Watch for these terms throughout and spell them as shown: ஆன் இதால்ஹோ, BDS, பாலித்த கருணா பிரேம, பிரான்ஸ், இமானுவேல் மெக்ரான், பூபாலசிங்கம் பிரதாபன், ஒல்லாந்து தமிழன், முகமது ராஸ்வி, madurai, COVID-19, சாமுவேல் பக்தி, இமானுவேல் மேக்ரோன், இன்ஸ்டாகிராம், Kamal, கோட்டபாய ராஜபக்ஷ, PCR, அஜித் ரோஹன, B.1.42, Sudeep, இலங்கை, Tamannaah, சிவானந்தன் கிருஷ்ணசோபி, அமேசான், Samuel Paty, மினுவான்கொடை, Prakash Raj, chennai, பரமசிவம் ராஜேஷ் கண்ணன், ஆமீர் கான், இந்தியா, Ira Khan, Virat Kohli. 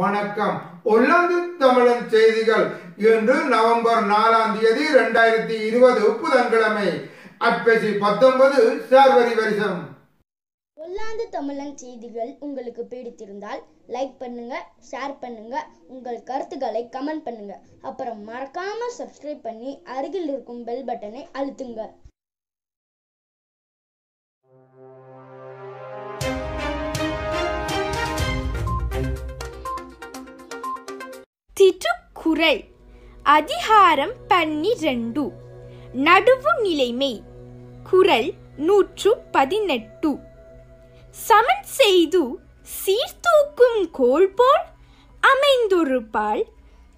வணக்கம். ஒல்லாந்து தமிழன் செய்திகள் இன்று நவம்பர் 4, 2020 புதன்கிழமை April 19 சர்வரி வருஷம். ஒல்லாந்து தமிழன் செய்திகள் உங்களுக்கு பிடித்திருந்தால் லைக் பண்ணுங்க, ஷேர் பண்ணுங்க, உங்கள் கருத்துக்களை கமெண்ட் பண்ணுங்க. அப்புறம் மறக்காம சப்ஸ்கிரைப் பண்ணி அருகில் இருக்கும் பெல் பட்டனை அழுத்துங்க. திருக்குறள் அதிகாரம் 12 நடுவு நிலைமை. குறள் 118. சமன் செய்து சீர்தூக்கும் கோல் போல் அமைந்தொருபால்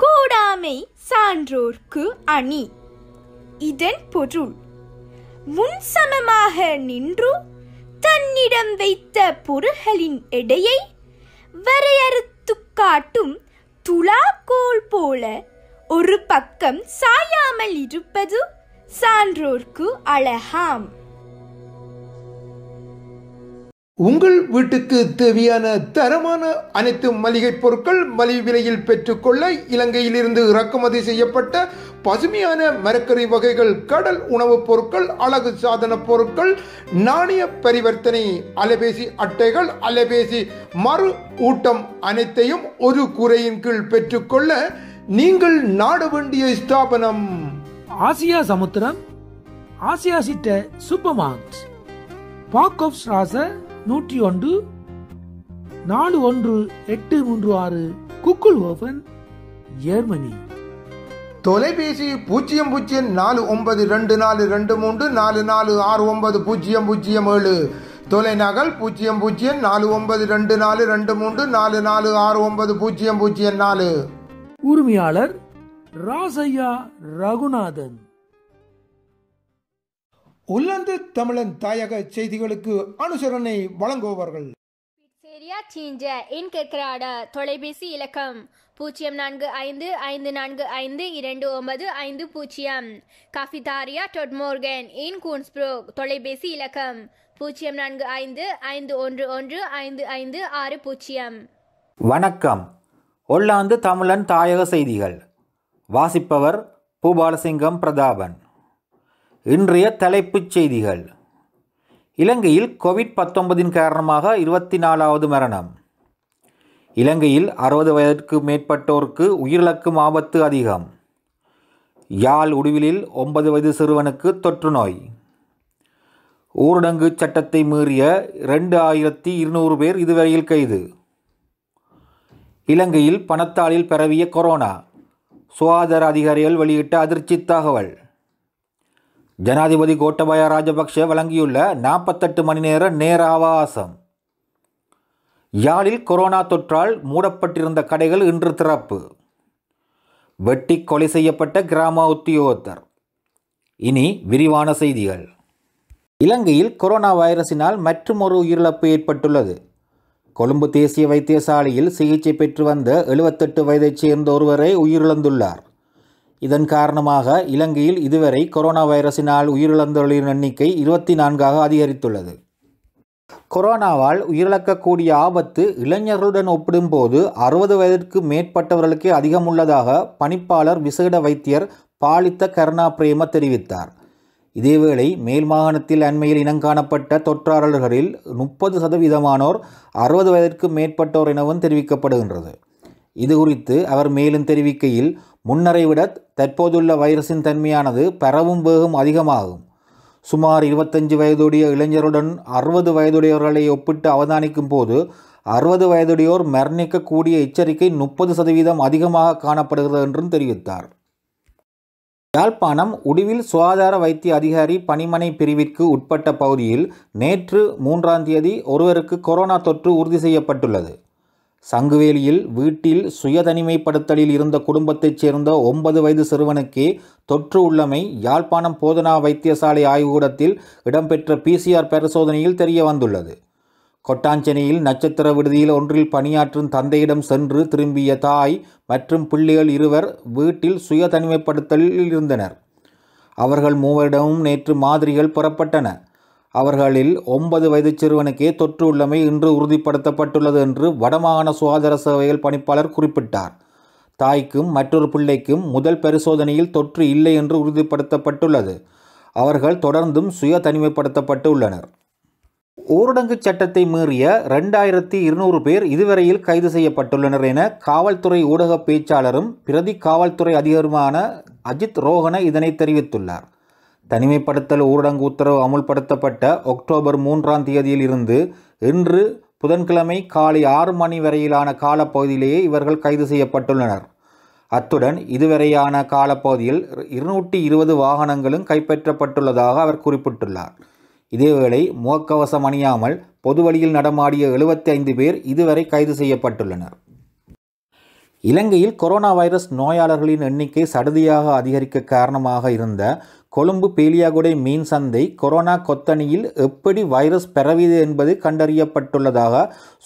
கோடாமை சான்றோர்க்கு அணி. இதன் பொருள், முன் சமமாக நின்று தன்னிடம் வைத்த பொருள்களின் எடையை வரையறுத்து காட்டும் துலாக்கோல் போல ஒரு பக்கம் சாயாமல் இருப்பது சான்றோர்க்கு அழகாம். உங்கள் வீட்டுக்கு தேவையான தரமான அனைத்து மளிகை பொருட்கள் மலிவு விலையில் பெற்றுக்கொள்ள இலங்கையிலிருந்து இறக்குமதி செய்யப்பட்ட பசுமையான மரக்கறி வகைகள், கடல் உணவுப் பொருட்கள், அழகு சாதன பொருட்கள், நாணய பரிவர்த்தனை, அலைபேசி அட்டைகள், அலைபேசி மறு ஊட்டம் அனைத்தையும் ஒரு கூரையின் கீழ் பெற்றுக்கொள்ள நீங்கள் நாட வேண்டிய ஸ்தாபனம் ஆசியா சமுத்திரம். ஆசியா சிட்ட சூப்பர் மார்க்கெட், பாக்கோப்ஸ் ராசா 101, 41 836, குக்குள் ஓவன், ஜெர்மனி. தொலைபேசி 0049242344690 007. தொலைநகல் 0044922424469 004. உரிமையாளர் ராசையா ரகுநாதன். ஒல்லாந்து தமிழன் தாயக செய்திகளுக்கு அனுசரணை வழங்குபவர்கள் தொலைபேசி இலக்கம் 0455452 950. காஃபிதாரியா டொட்மோர்கன் இன் கூன்ஸ்புரோக் தொலைபேசி இலக்கம் 045511556. வணக்கம். ஒல்லாந்து தமிழன் தாயக செய்திகள் வாசிப்பவர் பூபாலசிங்கம் பிரதாபன். இன்றைய தலைப்புச் செய்திகள். இலங்கையில் கோவிட்-19 காரணமாக 24வது மரணம். இலங்கையில் 60 வயதிற்கு மேற்பட்டோருக்கு உயிரிழக்கும் ஆபத்து அதிகம். யாழ் உடுவிலில் 9 வயது சிறுவனுக்கு தொற்று நோய். ஊரடங்கு சட்டத்தை மீறிய 2200 பேர் இதுவரையில் கைது. இலங்கையில் பணத்தாளில் பரவிய கொரோனா, சுகாதார அதிகாரிகள் வெளியிட்ட அதிர்ச்சி தகவல். ஜனாதிபதி கோட்டபாய ராஜபக்ஷ வழங்கியுள்ள 48 மணி நேர நேர அவகாசம். யாழில் கொரோனா தொற்றால் மூடப்பட்டிருந்த கடைகள் இன்று திறப்பு. வெட்டி கொலை செய்யப்பட்ட கிராம உத்தியோகத்தர். இனி விரிவான செய்திகள். இலங்கையில் கொரோனா வைரஸினால் மற்றொரு உயிரிழப்பு ஏற்பட்டுள்ளது. கொழும்பு தேசிய வைத்தியசாலையில் சிகிச்சை பெற்று வந்த 78 வயதைச் சேர்ந்த ஒருவரை உயிரிழந்துள்ளார். இதன் காரணமாக இலங்கையில் இதுவரை கொரோனா வைரஸினால் உயிரிழந்தவர்களின் எண்ணிக்கை 24ஆக அதிகரித்துள்ளது. கொரோனாவால் உயிரிழக்கக்கூடிய ஆபத்து இளைஞர்களுடன் ஒப்பிடும்போது 60 வயதிற்கு மேற்பட்டவர்களுக்கே அதிகம் உள்ளதாக பணிப்பாளர் விசேட வைத்தியர் பாலித்த கருணா பிரேம தெரிவித்தார். இதேவேளை மேல் மாகாணத்தில் அண்மையில் இனங்காணப்பட்ட தொற்றாளர்களில் 30% 60 வயதிற்கு மேற்பட்டோர் எனவும் தெரிவிக்கப்படுகின்றது. இது குறித்து அவர் மேலும் தெரிவிக்கையில், முன்னரை விட தற்போதுள்ள வைரஸின் தன்மையானது பரவும் வேகம் அதிகமாகும். சுமார் 25 வயதுடைய இளைஞருடன் 60 வயதுடையவர்களை ஒப்பிட்டு அவதானிக்கும் போது 60 வயதுடையோர் மரணிக்கக்கூடிய எச்சரிக்கை 30% அதிகமாக காணப்படுகிறது என்றும் தெரிவித்தார். யாழ்ப்பாணம் உடுவில் சுகாதார வைத்திய அதிகாரி பணிமனை பிரிவிற்கு உட்பட்ட பகுதியில் நேற்று 3 ஒருவருக்கு கொரோனா தொற்று உறுதி செய்யப்பட்டுள்ளது. சங்குவேலியில் வீட்டில் சுய தனிமைப்படுத்தலில் இருந்த குடும்பத்தைச் சேர்ந்த 9 வயது சிறுவனுக்கே தொற்று உள்ளமை யாழ்ப்பாணம் போதனா வைத்தியசாலை ஆய்வுக்கூடத்தில் இடம்பெற்ற PCR பரிசோதனையில் தெரிய வந்துள்ளது. கொட்டாஞ்சேனையில் நட்சத்திர விடுதியில் ஒன்றில் பணியாற்றும் தந்தையிடம் சென்று திரும்பிய தாய் மற்றும் பிள்ளைகள் இருவர் வீட்டில் சுய தனிமைப்படுத்தலில் இருந்தனர். அவர்கள் மூவரிடமும் நேற்று மாதிரிகள் பெறப்பட்டன. அவர்களில் 9 வயது சிறுவனுக்கே தொற்று உள்ளமை இன்று உறுதிப்படுத்தப்பட்டுள்ளது என்று வடமாகாண சுகாதார சேவைகள் பணிப்பாளர் குறிப்பிட்டார். தாய்க்கும் மற்றொரு பிள்ளைக்கும் முதல் பரிசோதனையில் தொற்று இல்லை என்று உறுதிப்படுத்தப்பட்டுள்ளது. அவர்கள் தொடர்ந்தும் சுய தனிமைப்படுத்தப்பட்டு உள்ளனர். ஊரடங்கு சட்டத்தை மீறிய 2200 பேர் இதுவரையில் கைது செய்யப்பட்டுள்ளனர் என காவல்துறை ஊடக பேச்சாளரும் பிரதி காவல்துறை அதிகாரியுமான அஜித் ரோஹன இதனை தெரிவித்துள்ளார். தனிமைப்படுத்தல் ஊரடங்கு உத்தரவு அமுல்படுத்தப்பட்ட அக்டோபர் 3 இருந்து இன்று புதன்கிழமை காலை 6 மணி வரையிலான காலப்பகுதியிலேயே இவர்கள் கைது செய்யப்பட்டுள்ளனர். அத்துடன் இதுவரையான காலப்பகுதியில் 220 வாகனங்களும் கைப்பற்றப்பட்டுள்ளதாக அவர் குறிப்பிட்டுள்ளார். இதேவேளை முகக்கவசம் அணியாமல் பொதுவழியில் நடமாடிய 75 பேர் இதுவரை கைது செய்யப்பட்டுள்ளனர். இலங்கையில் கொரோனா வைரஸ் நோயாளர்களின் எண்ணிக்கை சடுதியாக அதிகரிக்க காரணமாக இருந்த கொழும்பு பேலியாகுடை மீன் சந்தை கொரோனா கொத்தணியில் எப்படி வைரஸ் பரவியது என்பது கண்டறியப்பட்டுள்ளதாக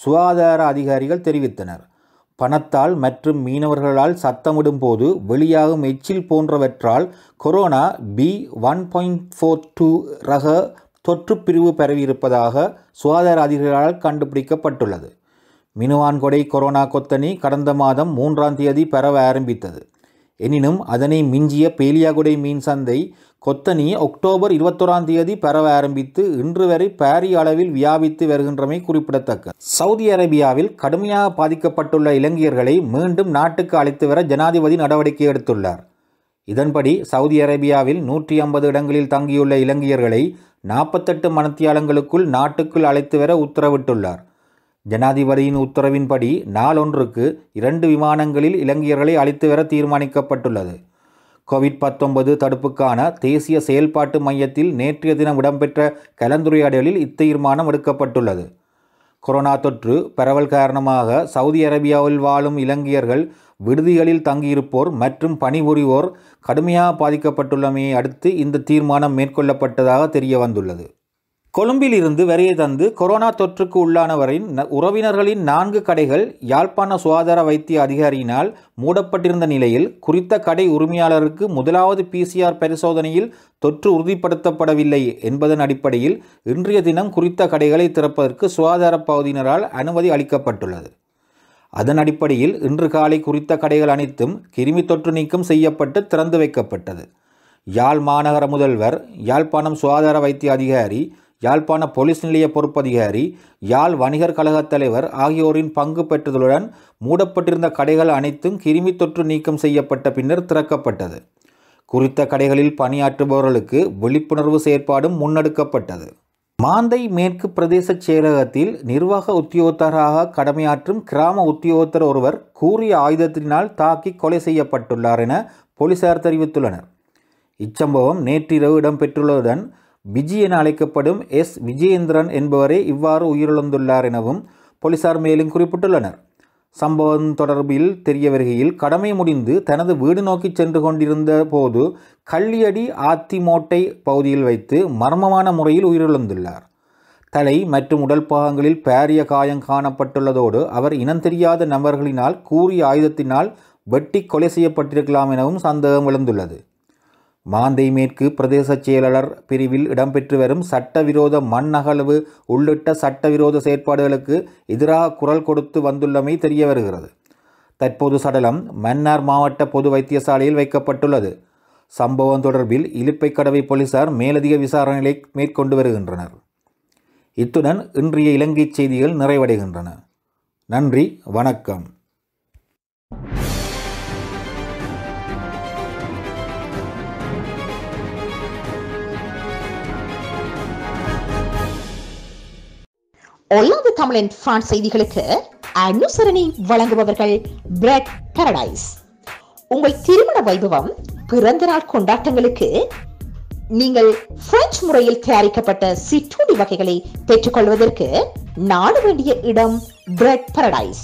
சுகாதார அதிகாரிகள் தெரிவித்தனர். பணத்தால் மற்றும் மீனவர்களால் சத்தமிடும் போது வெளியாகும் எச்சில் போன்றவற்றால் கொரோனா B.1.42 ரக தொற்று பிரிவு பரவியிருப்பதாக சுகாதார அதிகாரிகளால் கண்டுபிடிக்கப்பட்டுள்ளது. மினுவான்கொடை கொரோனா கொத்தணி கடந்த மாதம் 3 பரவ ஆரம்பித்தது. எனினும் அதனை மிஞ்சிய பேலியாகுடை மீன் சந்தை கொத்தணி அக்டோபர் 21 பரவ ஆரம்பித்து இன்று வரை பாரிய அளவில் வியாபித்து வருகின்றமை குறிப்பிடத்தக்கது. சவுதி அரேபியாவில் கடுமையாக பாதிக்கப்பட்டுள்ள இலங்கையர்களை மீண்டும் நாட்டுக்கு அழைத்து வர ஜனாதிபதி நடவடிக்கை எடுத்துள்ளார். இதன்படி சவுதி அரேபியாவில் 150 இடங்களில் தங்கியுள்ள இலங்கையர்களை 48 மணித்தியாலங்களுக்குள் நாட்டுக்குள் அழைத்து வர உத்தரவிட்டுள்ளார். ஜனாதிபதியின் உத்தரவின்படி நாளொன்றுக்கு 2 விமானங்களில் இலங்கையர்களை அழைத்து வர தீர்மானிக்கப்பட்டுள்ளது. COVID-19 தடுப்புக்கான தேசிய செயல்பாட்டு மையத்தில் நேற்றைய தினம் இடம்பெற்ற கலந்துரையாடலில் இத்தீர்மானம் எடுக்கப்பட்டுள்ளது. கொரோனா தொற்று பரவல் காரணமாக சவுதி அரேபியாவில் வாழும் இலங்கையர்கள், விடுதிகளில் தங்கியிருப்போர் மற்றும் பணிபுரிவோர் கடுமையாக பாதிக்கப்பட்டுள்ளமையை அடுத்து இந்த தீர்மானம் மேற்கொள்ளப்பட்டதாக தெரிய வந்துள்ளது. கொழும்பில் இருந்து வரையை தந்து கொரோனா தொற்றுக்கு உள்ளானவரின் உறவினர்களின் 4 கடைகள் யாழ்ப்பாண சுகாதார வைத்திய அதிகாரியினால் மூடப்பட்டிருந்த நிலையில் குறித்த கடை உரிமையாளருக்கு முதலாவது PCR பரிசோதனையில் தொற்று உறுதிப்படுத்தப்படவில்லை என்பதன் அடிப்படையில் இன்றைய தினம் குறித்த கடைகளை திறப்பதற்கு சுகாதார பகுதியினரால் அனுமதி அளிக்கப்பட்டுள்ளது. அதன் அடிப்படையில் இன்று காலை குறித்த கடைகள் அனைத்தும் கிருமி தொற்று நீக்கம் செய்யப்பட்டு திறந்து வைக்கப்பட்டது. யாழ் மாநகர முதல்வர், யாழ்ப்பாணம் சுகாதார வைத்திய அதிகாரி, யாழ்ப்பாண போலீஸ் நிலைய பொறுப்பதிகாரி, யாழ் வணிகர் கழகத் தலைவர் ஆகியோரின் பங்கு பெற்றதுடன் மூடப்பட்டிருந்த கடைகள் அனைத்தும் கிருமி தொற்று நீக்கம் செய்யப்பட்ட பின்னர் திறக்கப்பட்டது. குறித்த கடைகளில் பணியாற்றுபவர்களுக்கு விழிப்புணர்வு செயற்பாடும் முன்னெடுக்கப்பட்டது. மாந்தை மேற்கு பிரதேச செயலகத்தில் நிர்வாக உத்தியோகத்தராக கடமையாற்றும் கிராம உத்தியோகத்தர் ஒருவர் கூறிய ஆயுதத்தினால் தாக்கி கொலை செய்யப்பட்டுள்ளார் என போலீசார் தெரிவித்துள்ளனர். இச்சம்பவம் நேற்றிரவு இடம்பெற்றுள்ளதுடன் விஜி என அழைக்கப்படும் S. விஜயேந்திரன் என்பவரே இவ்வாறு உயிரிழந்துள்ளார் எனவும் போலீசார் மேலும் குறிப்பிட்டுள்ளனர். சம்பவம் தொடர்பில் தெரிய வருகையில் கடமை முடிந்து தனது வீடு நோக்கி சென்று கொண்டிருந்த போது கள்ளியடி ஆத்திமோட்டை பகுதியில் வைத்து மர்மமான முறையில் உயிரிழந்துள்ளார். தலை மற்றும் உடல் பாகங்களில் பாரிய காயம் காணப்பட்டுள்ளதோடு அவர் இனம் தெரியாத நபர்களினால் கூறிய ஆயுதத்தினால் வெட்டி கொலை செய்யப்பட்டிருக்கலாம் எனவும் சந்தேகம் எழுந்துள்ளது. மாந்தை மேற்கு பிரதேச செயலாளர் பிரிவில் இடம்பெற்று வரும் சட்டவிரோத மண் அகழ்வு உள்ளிட்ட சட்டவிரோத செயற்பாடுகளுக்கு எதிராக குரல் கொடுத்து வந்துள்ளமை தெரிய வருகிறது. தற்போது சடலம் மன்னார் மாவட்ட பொது வைத்தியசாலையில் வைக்கப்பட்டுள்ளது. சம்பவம் தொடர்பில் இலுப்பைக்கடவை போலீசார் மேலதிக விசாரணைகளை மேற்கொண்டு வருகின்றனர். இத்துடன் இன்றைய இலங்கை செய்திகள் நிறைவடைகின்றன. நன்றி, வணக்கம். ஒல்லாத தமிழின் பிரான்ஸ் செய்திகளுக்கு அனுசரணை வழங்குபவர்கள் பிரெட் பாரடைஸ். உங்கள் திருமண வைபவம், பிறந்த நாள் கொண்டாட்டங்களுக்கு நீங்கள் பிரெஞ்சு முறையில் தயாரிக்கப்பட்ட சிற்றுண்டி வகைகளை பெற்றுக்கொள்வதற்கு நாடு வேண்டிய இடம் பிரெட் பாரடைஸ்.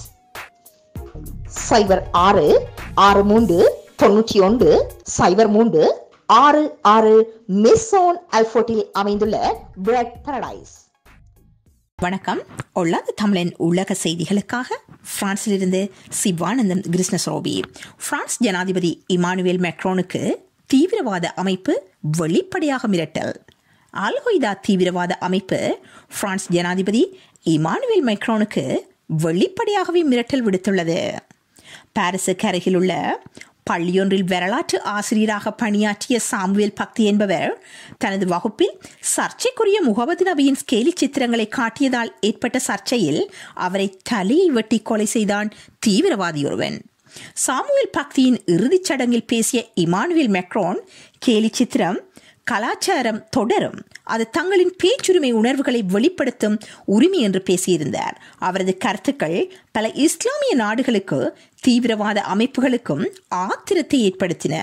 0663919066 மெசோன் அல்போர்ட்டில் அமைந்துள்ள பிரெட் பாரடைஸ். வணக்கம். ஒல்லாத தமிழின் உலக செய்திகளுக்காக பிரான்சிலிருந்து சிவானந்தன் கிருஷ்ணசோபி. பிரான்ஸ் ஜனாதிபதி இமானுவேல் மேக்ரோனுக்கு தீவிரவாத அமைப்பு வெளிப்படையாக மிரட்டல். அல் கொய்தா தீவிரவாத அமைப்பு பிரான்ஸ் ஜனாதிபதி இமானுவேல் மெக்ரானுக்கு வெளிப்படையாகவே மிரட்டல் விடுத்துள்ளது. பாரிஸுக்கு அருகிலுள்ள பள்ளியொன்றில் வரலாற்று ஆசிரியராக பணியாற்றிய சாமுவேல் பக்தி என்பவர் தனது வகுப்பில் சர்ச்சைக்குரிய முகமது நபியின் ஸ்கேலி சித்திரங்களை காட்டியதால் ஏற்பட்ட சர்ச்சையில் அவரை தலையை வெட்டி கொலை செய்தான் தீவிரவாதியொருவன். சாமுவேல் பக்தியின் இறுதிச் சடங்கில் பேசிய இமானுவேல் மெக்ரான், கேலி சித்திரம் கலாச்சாரம் தொடரும், அது தங்களின் பேச்சுரிமை உணர்வுகளை வெளிப்படுத்தும் உரிமை என்று பேசியிருந்தார். அவரது கருத்துக்கள் பல இஸ்லாமிய நாடுகளுக்கு தீவிரவாத அமைப்புகளுக்கும் ஆத்திரத்தை ஏற்படுத்தின.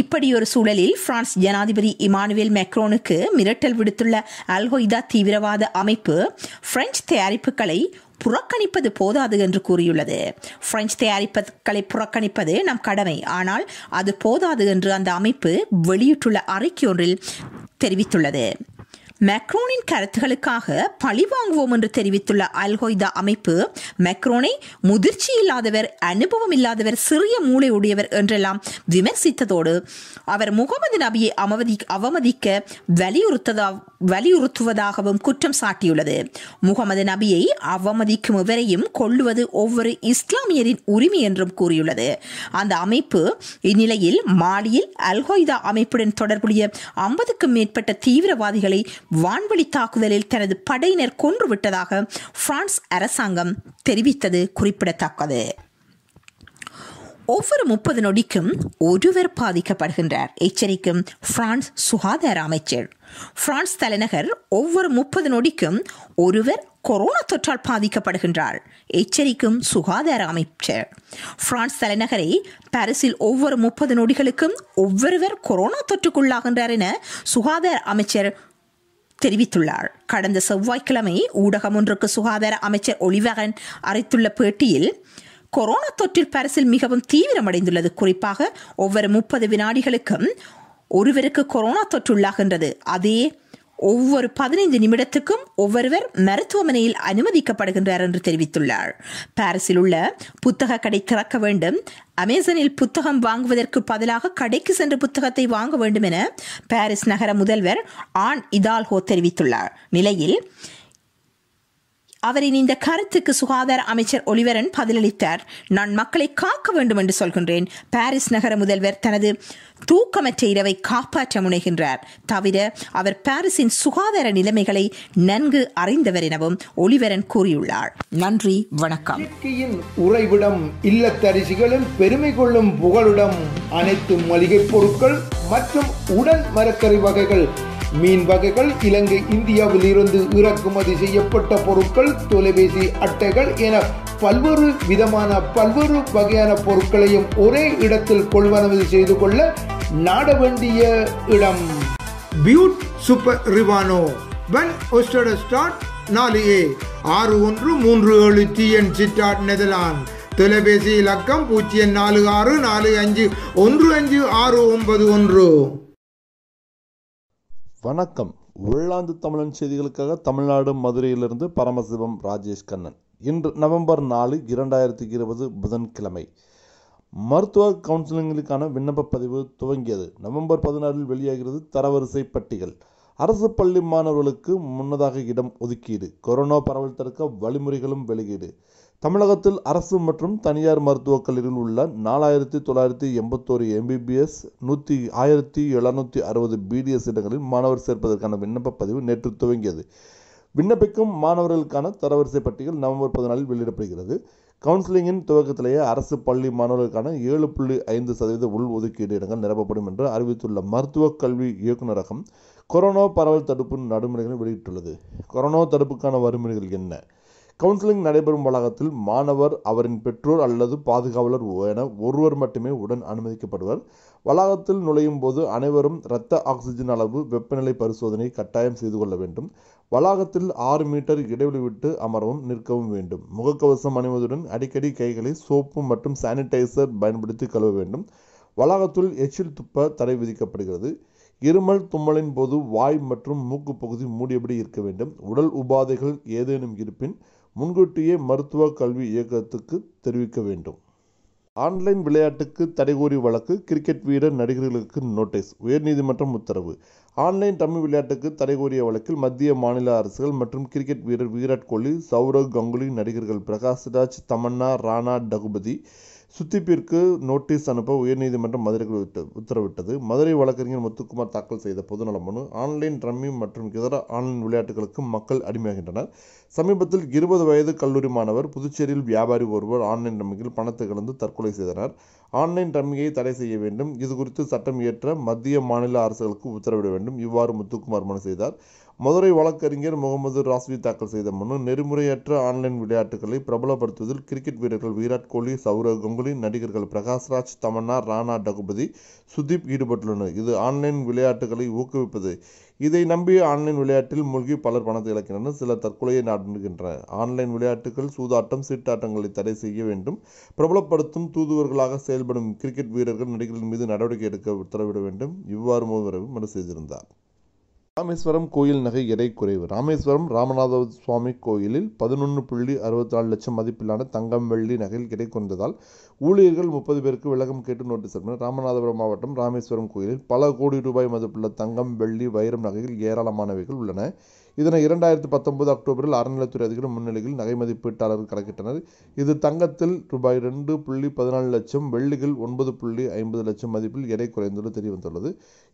இப்படியொரு சூழலில் பிரான்ஸ் ஜனாதிபதி இமானுவேல் மெக்ரோனுக்கு மிரட்டல் விடுத்துள்ள அல்கொய்தா தீவிரவாத அமைப்பு பிரெஞ்சு தயாரிப்புகளை புறக்கணிப்பது போதாது என்று கூறியுள்ளது. பிரெஞ்சு தயாரிப்புகளை புறக்கணிப்பது நம் கடமை, ஆனால் அது போதாது என்று அந்த அமைப்பு வெளியிட்டுள்ள அறிக்கை ஒன்றில் தெரிவித்துள்ளது. மெக்ரோனின் கருத்துகளுக்காக பழிவாங்குவோம் என்று தெரிவித்துள்ள அல்கொய்தா அமைப்பு மெக்ரோனை முதிர்ச்சி இல்லாதவர், அனுபவம் இல்லாதவர், சிறிய மூளை உடையவர் என்றெல்லாம் விமர்சித்ததோடு அவர் முகமது நபியை அவமதிக்க வலியுறுத்துவதாகவும் குற்றம் சாட்டியுள்ளது. முகமது நபியை அவமதிக்கும் எவரையும் கொள்ளுவது ஒவ்வொரு இஸ்லாமியரின் உரிமை என்றும் கூறியுள்ளது அந்த அமைப்பு. இந்நிலையில் மாலியில் அல்கொய்தா அமைப்புடன் தொடர்புடைய 50க்கும் மேற்பட்ட தீவிரவாதிகளை வான்வழி தாக்குதலில் தனது படையினர் கொன்றுவிட்டதாக பிரான்ஸ் அரசாங்கம் தெரிவித்தது குறிப்பிடத்தக்கது. ஒவ்வொரு 30 நொடிக்கும் ஒருவர் பாதிக்கப்படுகின்றார் எச்சரிக்கும் பிரான்ஸ் சுகாதார அமைச்சர். பிரான்ஸ் தலைநகர் ஒவ்வொரு 30 நொடிக்கும் ஒருவர் கொரோனா தொற்றால் பாதிக்கப்படுகின்றார் எச்சரிக்கும் சுகாதார அமைச்சர். பிரான்ஸ் தலைநகரை பாரிஸில் ஒவ்வொரு 30 நொடிகளுக்கும் ஒவ்வொருவர் கொரோனா தொற்றுக்குள்ளாகின்றார் என சுகாதார அமைச்சர் தெரிவித்துள்ளார். கடந்த செவ்வாய்க்கிழமை ஊடகம் ஒன்றுக்கு சுகாதார அமைச்சர் ஒலிவரன் அளித்துள்ள பேட்டியில், கொரோனா தொற்றில் பாரிஸில் மிகவும் தீவிரமடைந்துள்ளது. குறிப்பாக ஒவ்வொரு 30 வினாடிகளுக்கும் ஒருவருக்கு கொரோனா தொற்றுள்ளாகின்றது. அதே ஒவ்வொரு 15 நிமிடத்துக்கும் ஒவ்வொருவர் மருத்துவமனையில் அனுமதிக்கப்படுகின்றார் என்று தெரிவித்துள்ளார். பாரிஸில் உள்ள புத்தக கடை திறக்க வேண்டும், அமேசானில் புத்தகம் வாங்குவதற்கு பதிலாக கடைக்கு சென்று புத்தகத்தை வாங்க வேண்டும் என பாரிஸ் நகர முதல்வர் ஆன் இதால்ஹோ தெரிவித்துள்ளார். நிலையில் அவரின் இந்த கருத்துக்கு சுகாதார அமைச்சர் ஒலிவரன் பதிலளித்தார். நான் மக்களை காக்க வேண்டும் என்று சொல்கின்றேன். பாரிஸ் நகர முதல்வர் தனது தூக்கமற்ற இரவை காப்பாற்ற முனைகின்றார். தவிர அவர் பாரிஸின் சுகாதார நிலைமைகளை நன்கு அறிந்தவர் எனவும் ஒலிவரன் கூறியுள்ளார். நன்றி, வணக்கம். இயற்கையின் உறைவிடம், இல்லத்தரிசிகளின் பெருமை கொள்ளும் புகலிடம், அனைத்து மளிகை பொருட்கள் மற்றும் உடன் மரக்கறி வகைகள், மீன் வகைகள், இலங்கை இந்தியாவில் இருந்து இறக்குமதி செய்யப்பட்ட பொருட்கள், தொலைபேசி அட்டைகள் என பல்வேறு விதமான பல்வேறு வகையான பொருட்களையும் ஒரே இடத்தில் கொள்வனவு செய்து கொள்ள நாட வேண்டிய இடம் பியூட் சூப்பர் ரிவானோ, வன் ஓஸ்டர் ஸ்டார்ட் 4A 6137 TN நெதர்லாந்து. தொலைபேசி இலக்கம் 0464515691. வணக்கம். உள்ளாந்து தமிழன் செய்திகளுக்காக தமிழ்நாடு மதுரையிலிருந்து பரமசிவம் ராஜேஷ் கண்ணன். இன்று நவம்பர் 4, 2020 புதன்கிழமை மருத்துவ கவுன்சிலிங்களுக்கான விண்ணப்ப பதிவு துவங்கியது. நவம்பர் 16இல் வெளியாகிறது தரவரிசை பட்டியல். அரசு பள்ளி மாணவர்களுக்கு முன்னதாக இடம் ஒதுக்கீடு, கொரோனா பரவல் தடுக்க வழிமுறைகளும் வெளியீடு. தமிழகத்தில் அரசு மற்றும் தனியார் மருத்துவக் கல்லூரியில் உள்ள 4981 MBBS 1760 BDS இடங்களில் மாணவர் சேர்ப்பதற்கான விண்ணப்ப பதிவு நேற்று துவங்கியது. விண்ணப்பிக்கும் மாணவர்களுக்கான தரவரிசை பட்டியல் நவம்பர் 14இல் வெளியிடப்படுகிறது. கவுன்சிலிங்கின் துவக்கத்திலேயே அரசு பள்ளி மாணவர்களுக்கான 7.5% உள் ஒதுக்கீடு இடங்கள் நிரப்பப்படும் என்று அறிவித்துள்ள மருத்துவக் கல்வி இயக்குநரகம் கொரோனா பரவல் தடுப்பு நடைமுறைகளை வெளியிட்டுள்ளது. கொரோனா தடுப்புக்கான வழிமுறைகள் என்ன? கவுன்சிலிங் நடைபெறும் வளாகத்தில் மாணவர், அவரின் பெற்றோர் அல்லது பாதுகாவலர் என ஒருவர் மட்டுமே உடன் அனுமதிக்கப்படுவர். வளாகத்தில் நுழையும் போது அனைவரும் இரத்த ஆக்சிஜன் அளவு, வெப்பநிலை பரிசோதனை கட்டாயம் செய்து கொள்ள வேண்டும். வளாகத்தில் 6 மீட்டர் இடைவெளி விட்டு அமரவும் நிற்கவும் வேண்டும். முகக்கவசம் அணிவதுடன் அடிக்கடி கைகளை சோப்பு மற்றும் சானிடைசர் பயன்படுத்தி கழுவ வேண்டும். வளாகத்துள் எச்சில் துப்ப தடை விதிக்கப்படுகிறது. இருமல், தும்மலின் போது வாய் மற்றும் மூக்கு பகுதி மூடியபடி இருக்க வேண்டும். உடல் உபாதைகள் ஏதேனும் இருப்பின் முன்கூட்டியே மருத்துவ கல்வி இயக்கத்துக்கு தெரிவிக்க வேண்டும். ஆன்லைன் விளையாட்டுக்கு தடைகோரி வழக்கு கிரிக்கெட் வீரர் நடிகர்களுக்கு நோட்டீஸ். உயர்நீதிமன்றம் உத்தரவு. ஆன்லைன் டம்மி விளையாட்டுக்கு தடைகோரிய வழக்கில் மத்திய மாநில அரசுகள் மற்றும் கிரிக்கெட் வீரர் விராட் கோலி, சௌரவ் கங்குலி, நடிகர்கள் பிரகாஷ் ராஜ், தமன்னா, ராணா, டகுபதி, சுதீப்பிற்கு நோட்டீஸ் அனுப்ப உயர்நீதிமன்றம் மதுரைக்கு உத்தரவிட்டது. மதுரை வழக்கறிஞர் முத்துக்குமார் தாக்கல் செய்த பொதுநல மனு. ஆன்லைன் ரம்மி மற்றும் இதர ஆன்லைன் விளையாட்டுகளுக்கு மக்கள் அடிமையாகின்றனர். சமீபத்தில் 20 வயது கல்லூரி மாணவர், புதுச்சேரியில் வியாபாரி ஒருவர் ஆன்லைன் ரம்மியில் பணத்தை இழந்து தற்கொலை செய்தனர். ஆன்லைன் ரம்மியை தடை செய்ய வேண்டும், இதுகுறித்து சட்டம் இயற்ற மத்திய மாநில அரசுகளுக்கு உத்தரவிட வேண்டும். இவ்வாறு முத்துக்குமார் மனு செய்தார். மதுரை வழக்கறிஞர் முகமது ராஸ்வி தாக்கல் செய்த மனு. நெறிமுறையற்ற ஆன்லைன் விளையாட்டுகளை பிரபலப்படுத்துவதில் கிரிக்கெட் வீரர்கள் விராட் கோலி, சௌரவ் கங்குலி, நடிகர்கள் பிரகாஷ் ராஜ், தமன்னா, ராணா, டகுபதி, சுதீப் ஈடுபட்டுள்ளனர். இது ஆன்லைன் விளையாட்டுகளை ஊக்குவிப்பது. இதை நம்பி ஆன்லைன் விளையாட்டில் மூழ்கி பலர் பணத்தை இழக்கின்றனர். சிலர் தற்கொலையை நாடுகின்றனர். ஆன்லைன் விளையாட்டுகள், சூதாட்டம், சீட்டாட்டங்களை தடை செய்ய வேண்டும். பிரபலப்படுத்தும் தூதுவர்களாக செயல்படும் கிரிக்கெட் வீரர்கள், நடிகர்கள் மீது நடவடிக்கை எடுக்க உத்தரவிட வேண்டும். இவ்வாறு முகவரவு மனு செய்திருந்தார். ராமேஸ்வரம் கோயில் நகை எடை குறைவு. ராமேஸ்வரம் ராமநாத சுவாமி கோயிலில் 11.64 லட்சம் மதிப்பிலான தங்கம், வெள்ளி நகையில் எடை குறைந்ததால் ஊழியர்கள் 30 பேருக்கு விலகம் கேட்டு நோட்டீஸ் அனுப்பினர். ராமநாதபுரம் மாவட்டம் ராமேஸ்வரம் கோயிலில் பல கோடி ரூபாய் மதிப்புள்ள தங்கம், வெள்ளி, வைரம் நகைகள் ஏராளமானவைகள் உள்ளன. இதனை 2019 அக்டோபரில் அறநிலையத்துறை அதிகாரிகள் முன்னிலையில் நகை மதிப்பீட்டாளர்கள் கணக்கிட்டனர். இது தங்கத்தில் ரூபாய் 2.14 லட்சம், வெள்ளிகள் 9.50 லட்சம் மதிப்பில் எடை குறைந்துள்ளது தெரியவந்துள்ளது.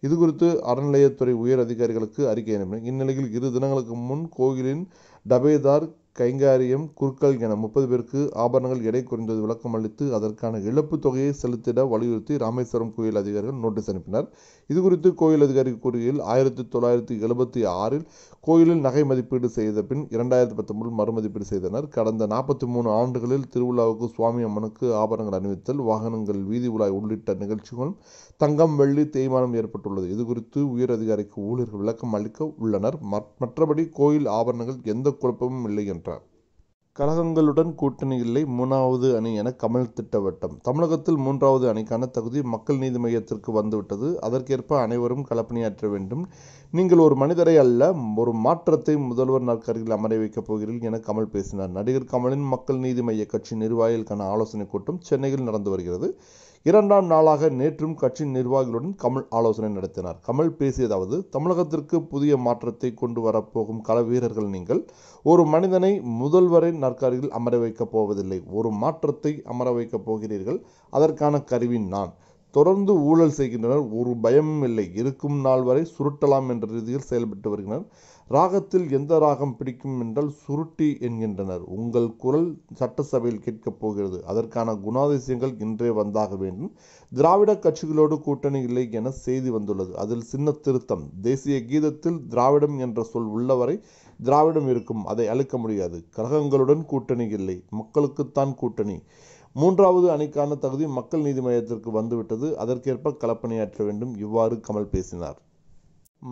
இதுகுறித்து அறநிலையத்துறை உயர் அதிகாரிகளுக்கு அறிக்கை அனுப்பினர். இந்நிலையில் 2 தினங்களுக்கு முன் கோயிலின் டபேதார், கைங்காரியம், குருக்கள் என 30 பேருக்கு ஆபரணங்கள் எடை குறைந்தது விளக்கம் அளித்து அதற்கான இழப்பு தொகையை செலுத்திட வலியுறுத்தி ராமேஸ்வரம் கோயில் அதிகாரிகள் நோட்டீஸ் அனுப்பினர். இதுகுறித்து கோயில் அதிகாரி கூறுகையில், 1976இல் கோயிலில் நகை மதிப்பீடு செய்த பின் 2019 மறுமதிப்பீடு செய்தனர். கடந்த 43 ஆண்டுகளில் திருவிழாவுக்கு, சுவாமி அம்மனுக்கு ஆபரணங்கள் அணிவித்தல், வாகனங்கள் வீதி உலா உள்ளிட்ட நிகழ்ச்சிகளும் தங்கம், வெள்ளி தேய்மானம் ஏற்பட்டுள்ளது. இதுகுறித்து உயர் அதிகாரிக்கு ஊழியர்கள் விளக்கம் அளிக்க உள்ளனர். மற்றபடி கோயில் ஆபரணங்கள் எந்த குழப்பமும் இல்லை என்றார். கழகங்களுடன் கூட்டணி இல்லை, 3வது அணி என கமல் திட்டவட்டம். தமிழகத்தில் 3வது அணிக்கான தகுதி மக்கள் நீதி மய்யத்திற்கு வந்துவிட்டது. அதற்கேற்ப அனைவரும் களப்பணியாற்ற வேண்டும். நீங்கள் ஒரு மனிதரை அல்ல, ஒரு மாற்றத்தை முதல்வர் நாற்காலியில் அமர வைக்கப் போகிறீர்கள் என கமல் பேசினார். நடிகர் கமலின் மக்கள் நீதி மய்ய கட்சி நிர்வாகிகளுக்கான ஆலோசனைக் கூட்டம் சென்னையில் நடந்து வருகிறது. 2ஆம் நாளாக நேற்றும் கட்சி நிர்வாகிகளுடன் கமல் ஆலோசனை நடத்தினார். கமல் பேசியதாவது: தமிழகத்திற்கு புதிய மாற்றத்தை கொண்டு வரப்போகும் கள வீரர்கள் நீங்கள். ஒரு மனிதனை முதல்வரை நாற்காலியில் அமர வைக்கப் போவதில்லை, ஒரு மாற்றத்தை அமர வைக்கப் போகிறீர்கள். அதற்கான கருவி நான். தொடர்ந்து ஊழல் செய்கின்றனர், ஒரு பயமும் இல்லை. இருக்கும் நாள் வரை சுருட்டலாம் என்ற ரீதியில் செயல்பட்டு வருகின்றனர். ராகத்தில் எந்த ராகம் பிடிக்கும் என்றால் சுருட்டி என்கின்றனர். உங்கள் குரல் சட்டசபையில் கேட்கப் போகிறது. அதற்கான குணாதிசயங்கள் இன்றே வந்தாக வேண்டும். திராவிட கட்சிகளோடு கூட்டணி இல்லை என செய்தி வந்துள்ளது. அதில் சின்ன திருத்தம்: தேசிய கீதத்தில் திராவிடம் என்ற சொல் உள்ளவரை திராவிடம் இருக்கும், அதை அழிக்க முடியாது. கழகங்களுடன் கூட்டணி இல்லை, மக்களுக்குத்தான் கூட்டணி. 3வது அணிக்கான தகுதி மக்கள் நீதி மய்யத்திற்கு வந்துவிட்டது. அதற்கேற்ப களப்பணியாற்ற வேண்டும். இவ்வாறு கமல் பேசினார்.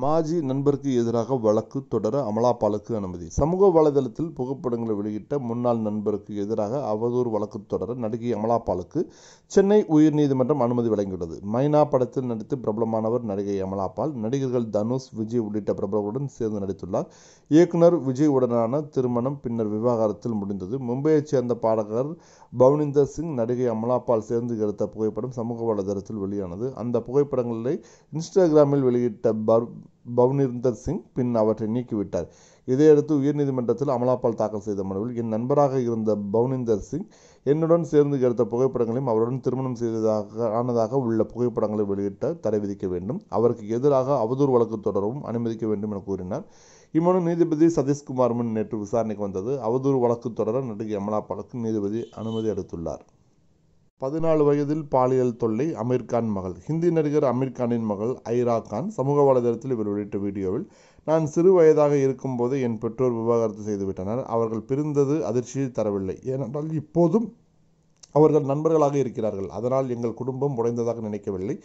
மாஜி நண்பருக்கு எதிராக வழக்கு தொடர அமலாபாலுக்கு அனுமதி. சமூக வலைதளத்தில் புகைப்படங்களை வெளியிட்ட முன்னாள் நண்பருக்கு எதிராக அவதூறு வழக்கு தொடர நடிகை அமலாபாலுக்கு சென்னை உயர்நீதிமன்றம் அனுமதி வழங்கியுள்ளது. மைனா படத்தில் நடித்து பிரபலமானவர் நடிகை அமலாபால். நடிகர்கள் தனுஷ், விஜய் உள்ளிட்ட பிரபலங்களுடன் சேர்ந்து நடித்துள்ளார். இயக்குனர் விஜய் உடனான திருமணம் பின்னர் விவாகரத்தில் முடிந்தது. மும்பையைச் சேர்ந்த பாடகர் பவனிந்தர் சிங் நடிகை அமலாபால் சேர்ந்து எடுத்த புகைப்படம் சமூக வலைதளத்தில் வெளியானது. அந்த புகைப்படங்களை இன்ஸ்டாகிராமில் வெளியிட்ட பவனிந்தர் சிங் பின் அவற்றை நீக்கிவிட்டார். இதையடுத்து உயர்நீதிமன்றத்தில் அமலாபால் தாக்கல் செய்த மனுவில், என் நண்பராக இருந்த பவனிந்தர் சிங் என்னுடன் சேர்ந்து எடுத்த புகைப்படங்களையும் அவருடன் திருமணம் செய்ததாக ஆனதாக உள்ள புகைப்படங்களை வெளியிட்ட தடை விதிக்க வேண்டும், அவருக்கு எதிராக அவதூறு வழக்கு தொடரவும் அனுமதிக்க வேண்டும் என கூறினார். இம்மனு நீதிபதி சதீஷ்குமார் முன் நேற்று விசாரணைக்கு வந்தது. அவதூறு வழக்கு தொடர நடிகை அமலாபாலுக்கு நீதிபதி அனுமதி அளித்துள்ளார். 14 வயதில் பாலியல் தொல்லை, ஆமீர் கான் மகள். ஹிந்தி நடிகர் ஆமீர் கானின் மகள் ஐரா கான் சமூக வலைதளத்தில் இவர் வெளியிட்ட வீடியோவில், நான் சிறு வயதாக இருக்கும்போதே என் பெற்றோர் விவாகரத்து செய்துவிட்டனர். அவர்கள் பிரிந்தது அதிர்ச்சியை தரவில்லை, ஏனென்றால் இப்போதும் அவர்கள் நண்பர்களாக இருக்கிறார்கள். அதனால் எங்கள் குடும்பம் உடைந்ததாக நினைக்கவில்லை.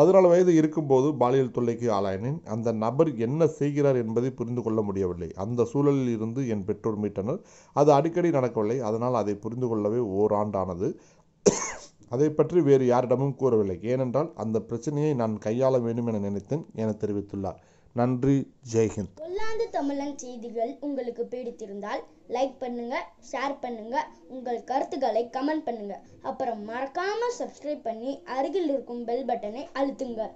14 வயது இருக்கும்போது பாலியல் தொல்லைக்கு ஆளாயினேன். அந்த நபர் என்ன செய்கிறார் என்பதை புரிந்து கொள்ள முடியவில்லை. அந்த சூழலில் இருந்து என் பெற்றோர் மீட்டனர். அது அடிக்கடி நடக்கவில்லை. அதனால் அதை புரிந்து கொள்ளவே ஓராண்டானது. அதை பற்றி வேறு யாரிடமும் கூறவில்லை, ஏனென்றால் அந்த பிரச்சனையை நான் கையாள வேண்டும் என நினைத்தேன் என தெரிவித்துள்ளார். நன்றி, ஜெய்ஹிந்த். ஒல்லாந்து தமிழன் செய்திகள் உங்களுக்கு பிடித்திருந்தால் லைக் பண்ணுங்க, ஷேர் பண்ணுங்க, உங்கள் கருத்துக்களை கமெண்ட் பண்ணுங்க. அப்புறம் மறக்காம சப்ஸ்கிரைப் பண்ணி அருகில் இருக்கும் பெல் பட்டனை அழுத்துங்க.